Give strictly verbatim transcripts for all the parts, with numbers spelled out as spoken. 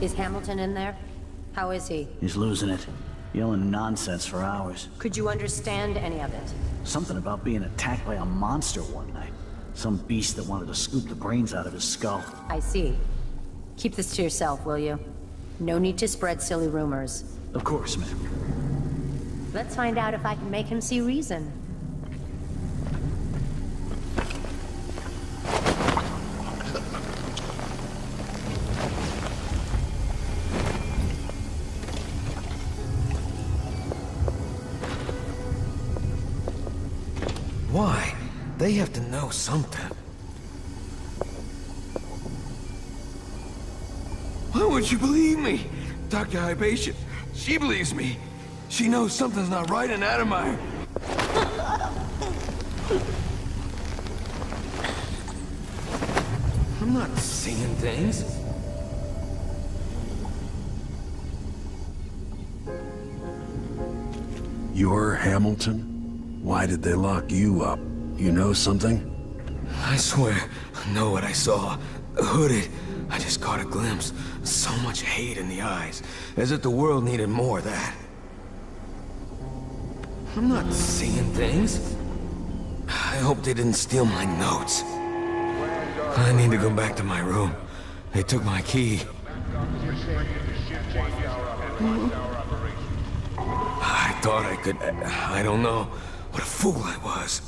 Is Hamilton in there? How is he? He's losing it. Yelling nonsense for hours. Could you understand any of it? Something about being attacked by a monster one night. Some beast that wanted to scoop the brains out of his skull. I see. Keep this to yourself, will you? No need to spread silly rumors. Of course, ma'am. Let's find out if I can make him see reason. They have to know something. Why would you believe me? Doctor Hypatia, she believes me. She knows something's not right in Ademeyer. I'm not seeing things. You're Hamilton? Why did they lock you up? You know something? I swear, I know what I saw. Hooded. I just caught a glimpse. So much hate in the eyes. As if the world needed more of that. I'm not seeing things. I hope they didn't steal my notes. I need to go back to my room. They took my key. I thought I could... I don't know. What a fool I was.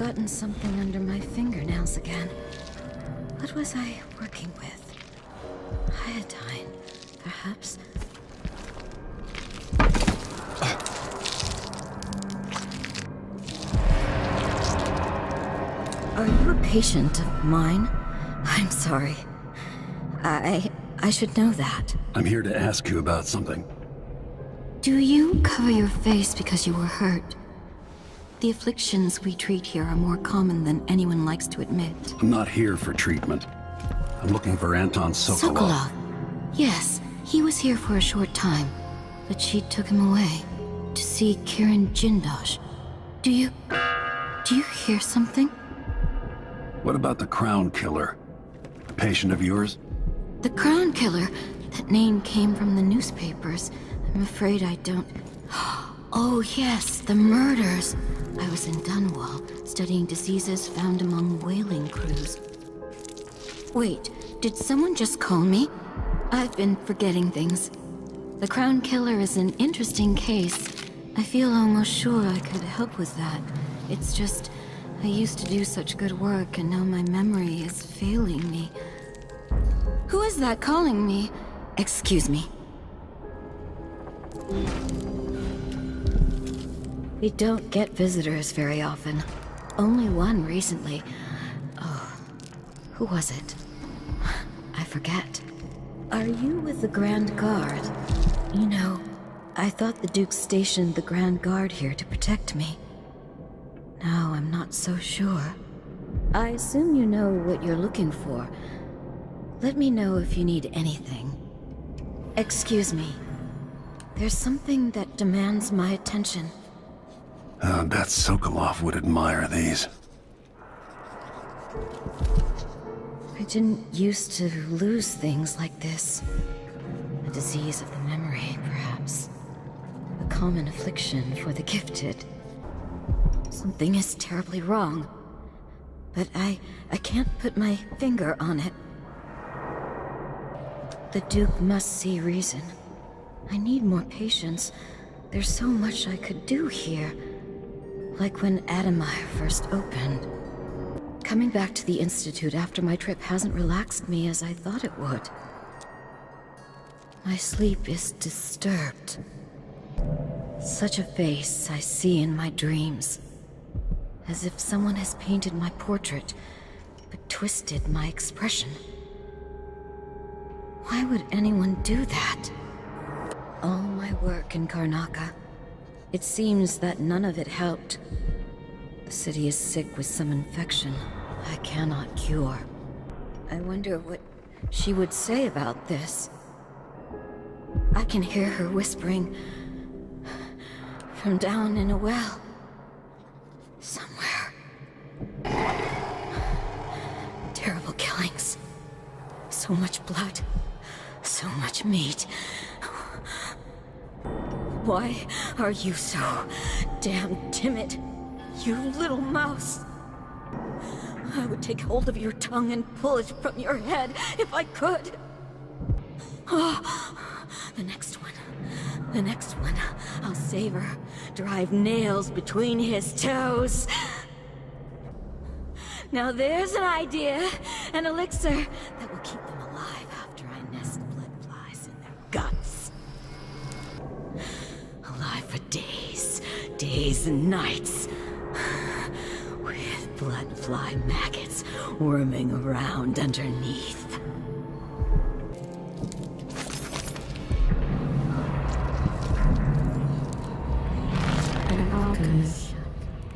gotten something under my fingernails again. What was I working with? Iodine, perhaps? Are you a patient of mine? I'm sorry. I... I should know that. I'm here to ask you about something. Do you cover your face because you were hurt? The afflictions we treat here are more common than anyone likes to admit. I'm not here for treatment. I'm looking for Anton Sokolov. Sokolov? Yes, he was here for a short time, but she took him away to see Kirin Jindosh. Do you... do you hear something? What about the Crown Killer? A patient of yours? The Crown Killer? That name came from the newspapers. I'm afraid I don't... Oh yes, the murders! I was in Dunwall, studying diseases found among whaling crews. Wait, did someone just call me? I've been forgetting things. The Crown Killer is an interesting case. I feel almost sure I could help with that. It's just... I used to do such good work, and now my memory is failing me. Who is that calling me? Excuse me. We don't get visitors very often. Only one recently. Oh, who was it? I forget. Are you with the Grand Guard? You know, I thought the Duke stationed the Grand Guard here to protect me. Now I'm not so sure. I assume you know what you're looking for. Let me know if you need anything. Excuse me. There's something that demands my attention. Uh, Beth Sokoloff would admire these. I didn't used to lose things like this. A disease of the memory, perhaps. A common affliction for the gifted. Something is terribly wrong, but I, I can't put my finger on it. The Duke must see reason. I need more patience. There's so much I could do here. Like when Ademeyer first opened. Coming back to the Institute after my trip hasn't relaxed me as I thought it would. My sleep is disturbed. Such a face I see in my dreams. As if someone has painted my portrait, but twisted my expression. Why would anyone do that? All my work in Karnaca. It seems that none of it helped. The city is sick with some infection I cannot cure. I wonder what she would say about this. I can hear her whispering from down in a well. Somewhere. Terrible killings. So much blood. So much meat. Why are you so damn timid? You little mouse. I would take hold of your tongue and pull it from your head if I could. Oh, the next one. The next one. I'll save her. Drive nails between his toes. Now there's an idea. An elixir that will keep them alive after I nest blood flies in their guts. Alive for days, days and nights. With blood fly maggots worming around underneath.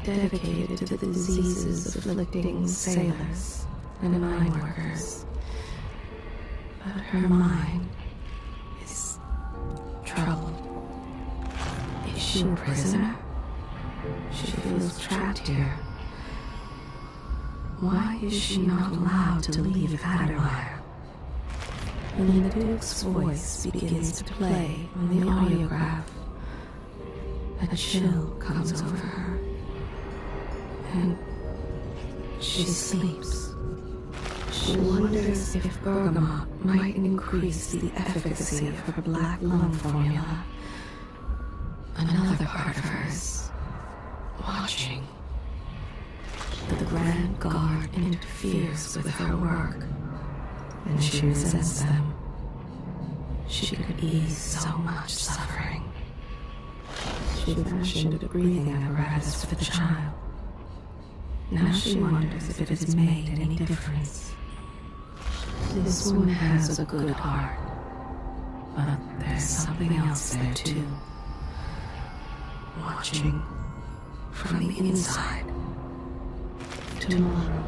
Dedicated to the diseases afflicting sailors and mine workers. But her mind is troubled. Is she a prisoner? She feels trapped here. Why is she not allowed to leave Vaterlaire? And the Duke's voice begins to play on the audiograph. A chill comes over her. And she sleeps. She wonders if Bergamot might increase the efficacy of her black lung formula. Another part of hers, watching. But the Grand Guard interferes with her work, and she resents them. She could ease so much suffering. She fashioned a breathing apparatus for the child. Now she wonders if it has made any difference. This one has a good heart, but there's something else there too. Watching from the inside. Tomorrow,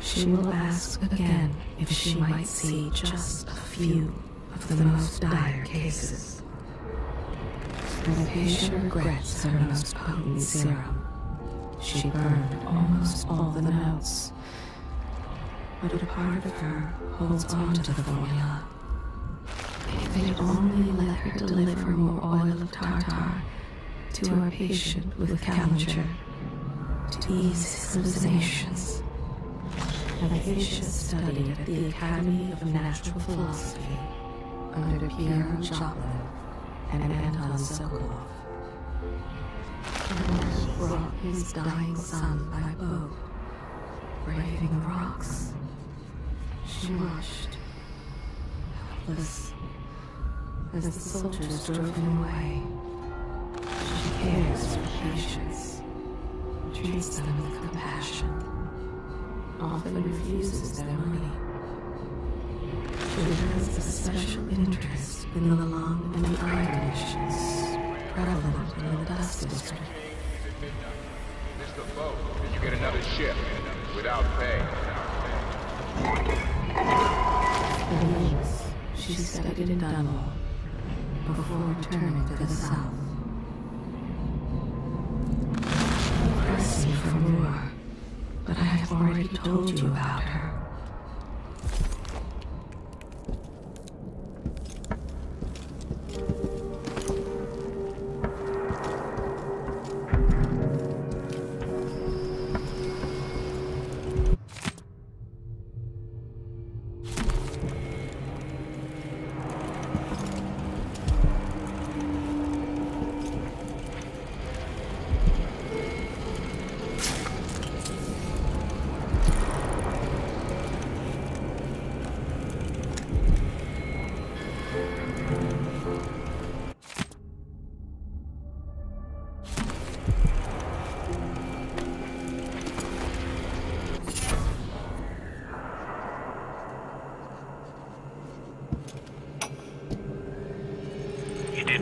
she will ask again if she might see just a few of the most dire cases. Hypatia regrets her most potent serum. She burned almost all the notes, but a part of her holds on to the formula. If they'd only let her deliver more oil of tartar to our patient with calenture, to ease his hallucinations. Hypatia studied at the Academy of Natural Philosophy under Pierre Joplin and Anton Sokolov. He brought his dying son by boat, braving the rocks. She watched, helpless, as the soldiers drove him away. She cares for patients, treats them with compassion, often refuses their money. She has a special interest in the lung and the eye conditions prevalent in the Dust District. Mister Boat, did you get another ship without pay? For years, she studied in Dunwall before returning to the south. From war, but I have already told you about her.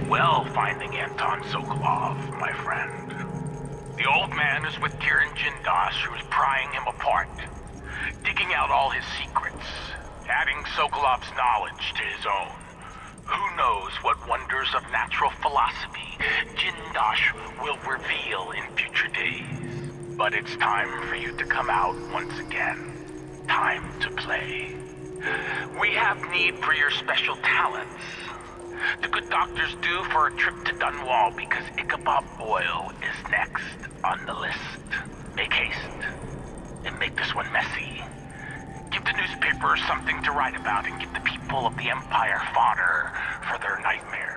Well, finding Anton Sokolov, my friend. The old man is with Kirin Jindosh, who's prying him apart, digging out all his secrets, adding Sokolov's knowledge to his own. Who knows what wonders of natural philosophy Jindosh will reveal in future days. But it's time for you to come out once again. Time to play. We have need for your special talents. The good doctor's due for a trip to Dunwall because Ichabod Boyle is next on the list. Make haste, and make this one messy. Give the newspaper something to write about and give the people of the Empire fodder for their nightmares.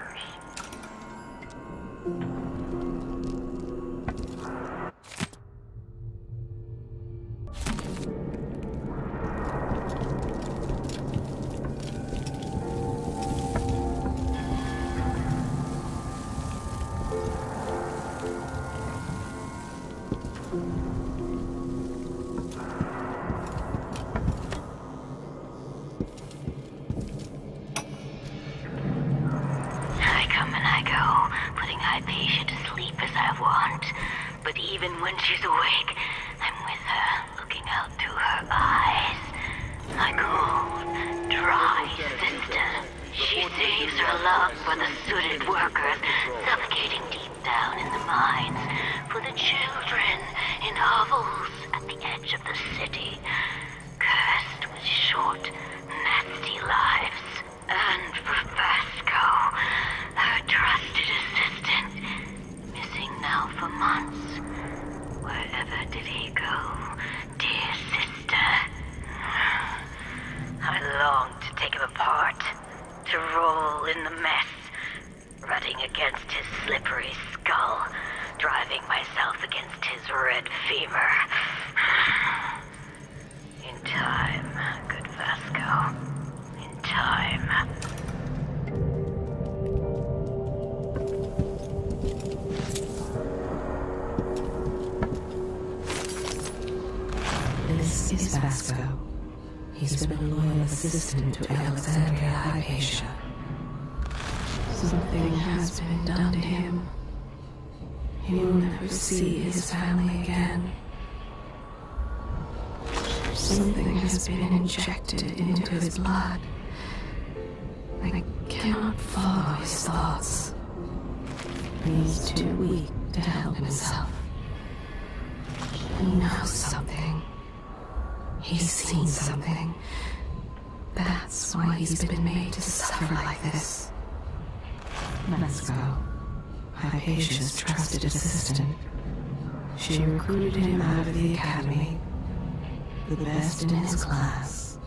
driving myself against his red fever. In time, good Vasco. In time. This is Vasco. He's been a loyal assistant to Alexandria Hypatia. Something has been done to him. He will never see his family again. Something has been injected into his blood. I cannot follow his thoughts. He's too weak to help himself. He knows something. He's seen something. That's why he's been made to suffer like this. Let's go. Hypatia's trusted assistant. She recruited him out of the academy. The best in his class.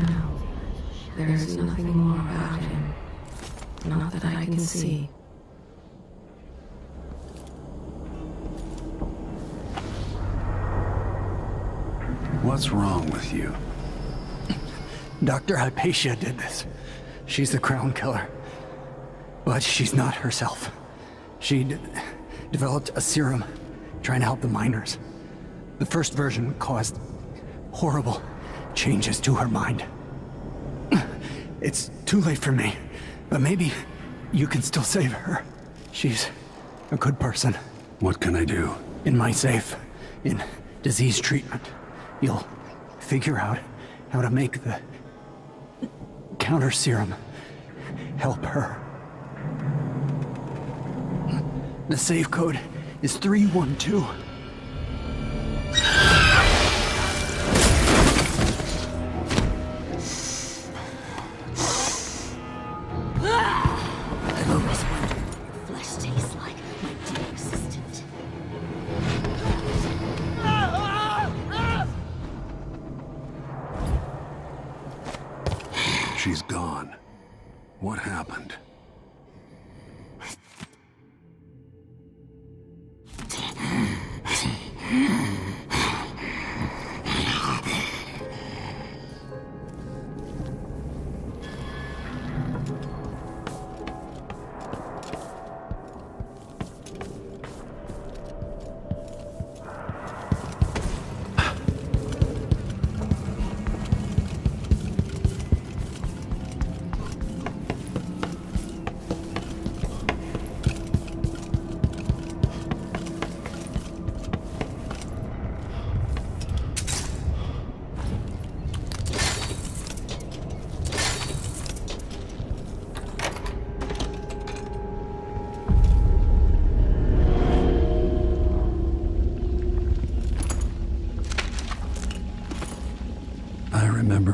No, there is nothing more about him. Not that I can see. What's wrong with you? Doctor Hypatia did this. She's the Crown Killer. But she's not herself. She d developed a serum trying to help the miners. The first version caused horrible changes to her mind. It's too late for me, but maybe you can still save her. She's a good person. What can I do? In my safe, in disease treatment. You'll figure out how to make the counter serum help her. The safe code is three one two.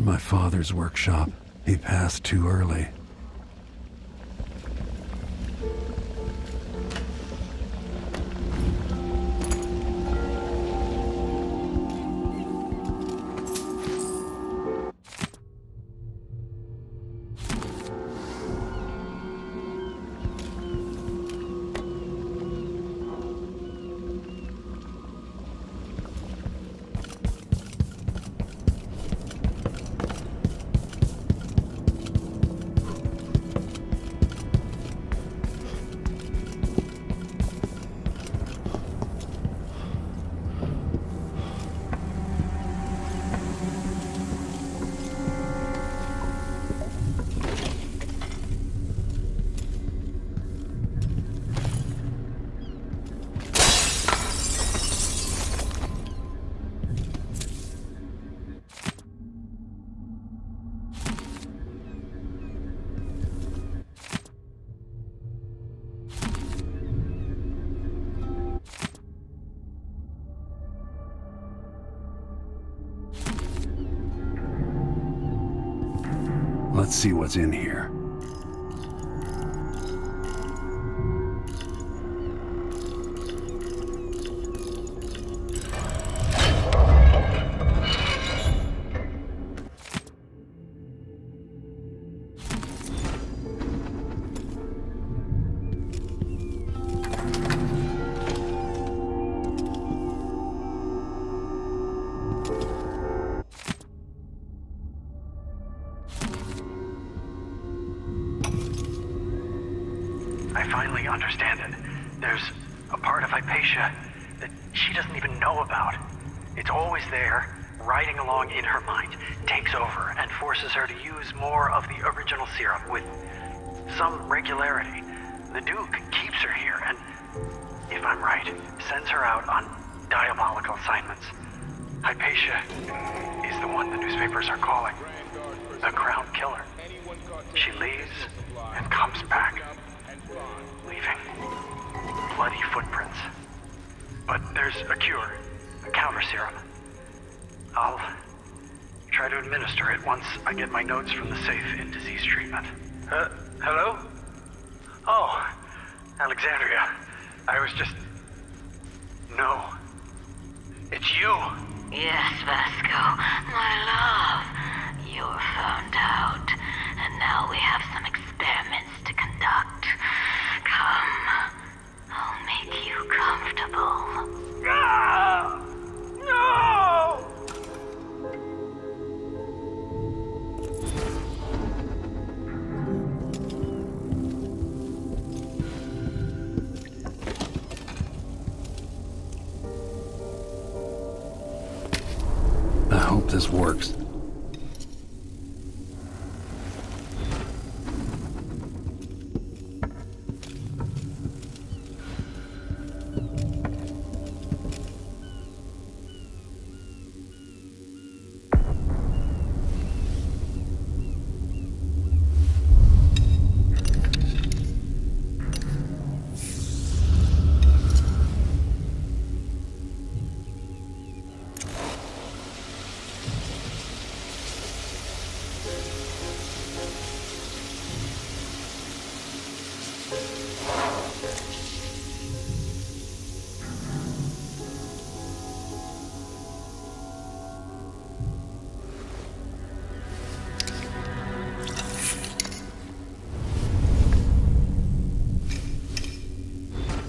My father's workshop. He passed too early. Let's see what's in here. I finally understand it. There's a part of Hypatia that she doesn't even know about. It's always there, riding along in her mind, takes over and forces her to use more of the original serum with some regularity. The Duke keeps her here and, if I'm right, sends her out on diabolical assignments. Hypatia is the one the newspapers are calling the Crown Killer. She leaves and comes back, leaving bloody footprints. But there's a cure, a counter serum. I'll try to administer it once I get my notes from the safe in disease treatment. Uh, hello? Oh, Alexandria. I was just... No. It's you! Yes, Vasco, my love. You were found out, and now we have some experiments to conduct. Come. I'll make you comfortable. Ah! No! I hope this works.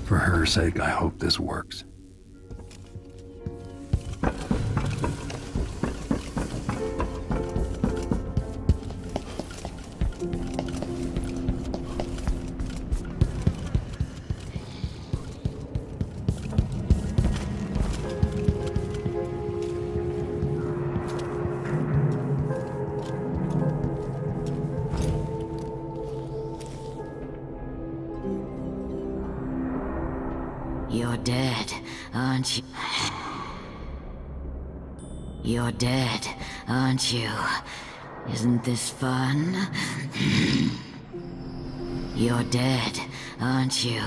For your sake, I hope this works. You're dead, aren't you? Isn't this fun? You're dead, aren't you?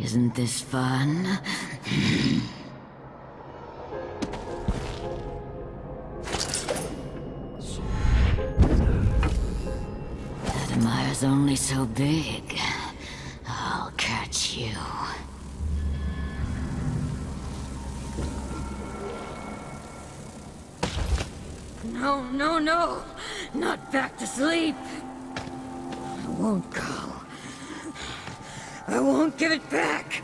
Isn't this fun? Addermire's only so big. I'll catch you. No, no, no! Not back to sleep! I won't go. I won't give it back!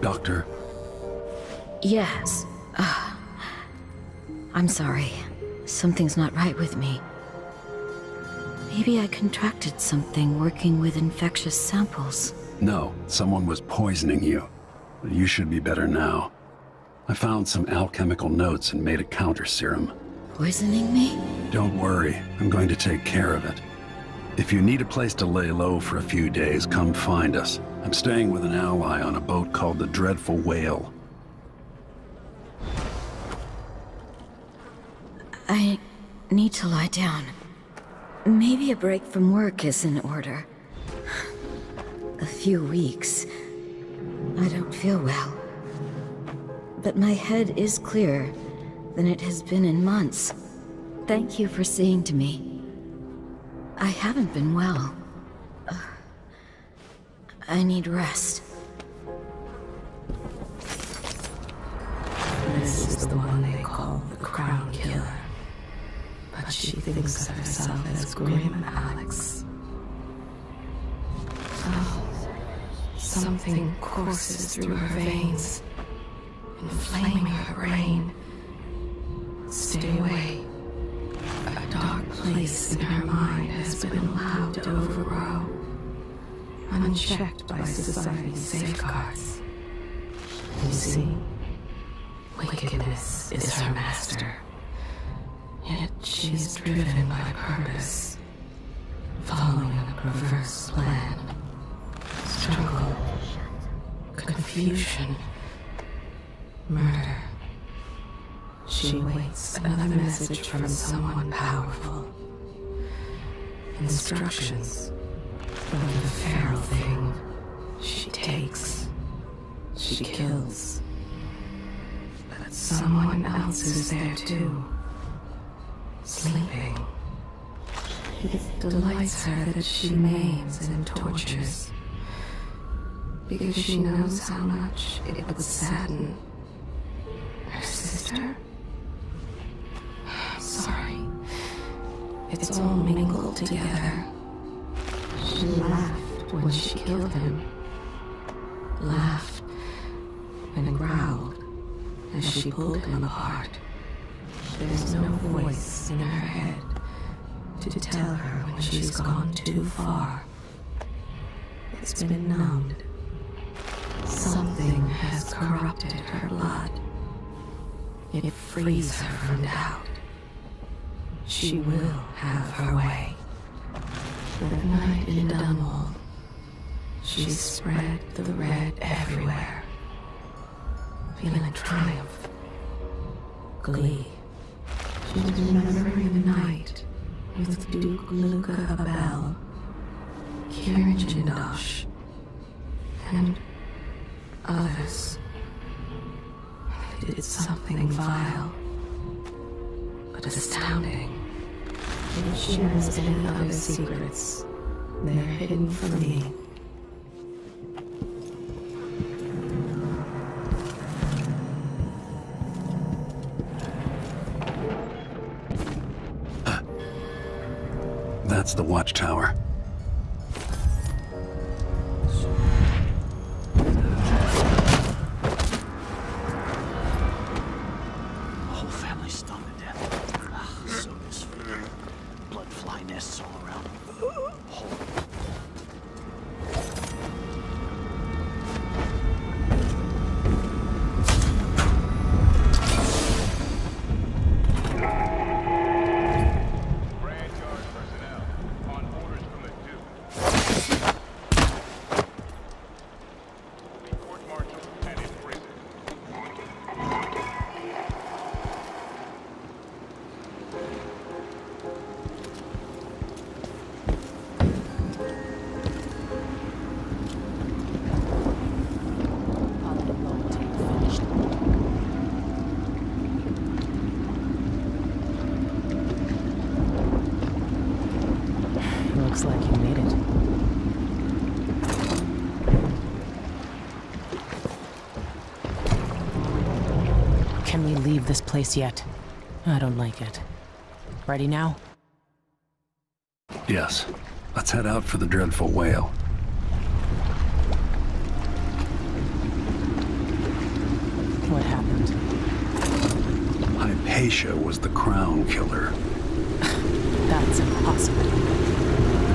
Doctor? Yes. Uh, I'm sorry. Something's not right with me. Maybe I contracted something working with infectious samples. No, someone was poisoning you. You should be better now. I found some alchemical notes and made a counter serum. Poisoning me? Don't worry, I'm going to take care of it. If you need a place to lay low for a few days, come find us. I'm staying with an ally on a boat called the Dreadful Whale. I need to lie down. Maybe a break from work is in order. A few weeks. I don't feel well. But my head is clearer than it has been in months. Thank you for seeing to me. I haven't been well. Uh, I need rest. This is the one they call the Crown Killer. But she thinks of herself as Grimm, Alex. Oh, something courses through her veins. inflaming her brain. Stay away. A dark place in her mind has been allowed to overgrow, unchecked by society's safeguards. You see, wickedness is her master, yet she's driven by purpose, following a perverse plan. Struggle, confusion, murder. She waits another message from someone powerful. Instructions from the feral thing. She takes. She kills. But someone else is there too. Sleeping. It delights her that she maims and tortures, because she knows how much it would sadden her sister. Sorry. It's all mingled together. She laughed when she killed him. Laughed and growled as she pulled him apart. There's no voice in her head to tell her when she's gone too far. It's been numbed. Something has corrupted her blood. It frees her from doubt. She will have her way. That night in Dunwall, she spread the red everywhere, feeling triumph, glee. She was remembering the night with Duke Luca Abell, Kirin Jindosh, and others. They did something vile, but astounding. If she has any other secrets, they're hidden from me. Huh. That's the watchtower. This place yet. I don't like it. Ready now? Yes. Let's head out for the Dreadful Whale. What happened? Hypatia was the Crown Killer. That's impossible.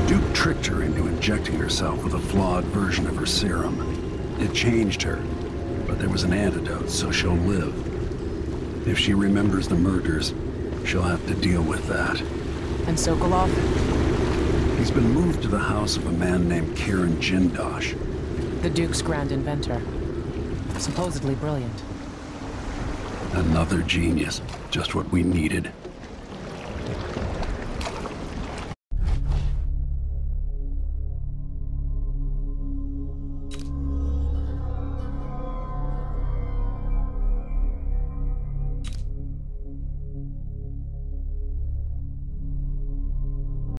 Duke tricked her into injecting herself with a flawed version of her serum. It changed her, but there was an antidote, so she'll live. If she remembers the murders, she'll have to deal with that. And Sokolov? He's been moved to the house of a man named Kirin Jindosh. The Duke's grand inventor. Supposedly brilliant. Another genius. Just what we needed.